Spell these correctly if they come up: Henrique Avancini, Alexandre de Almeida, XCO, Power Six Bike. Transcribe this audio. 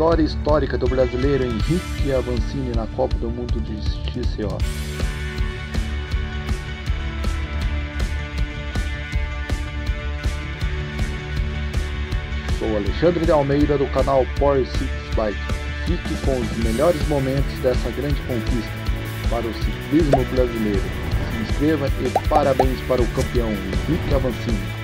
vitória histórica do brasileiro Henrique Avancini na Copa do Mundo de XCO. Sou Alexandre de Almeida do canal Power Six Bike. Fique com os melhores momentos dessa grande conquista para o ciclismo brasileiro. Se inscreva e parabéns para o campeão Henrique Avancini.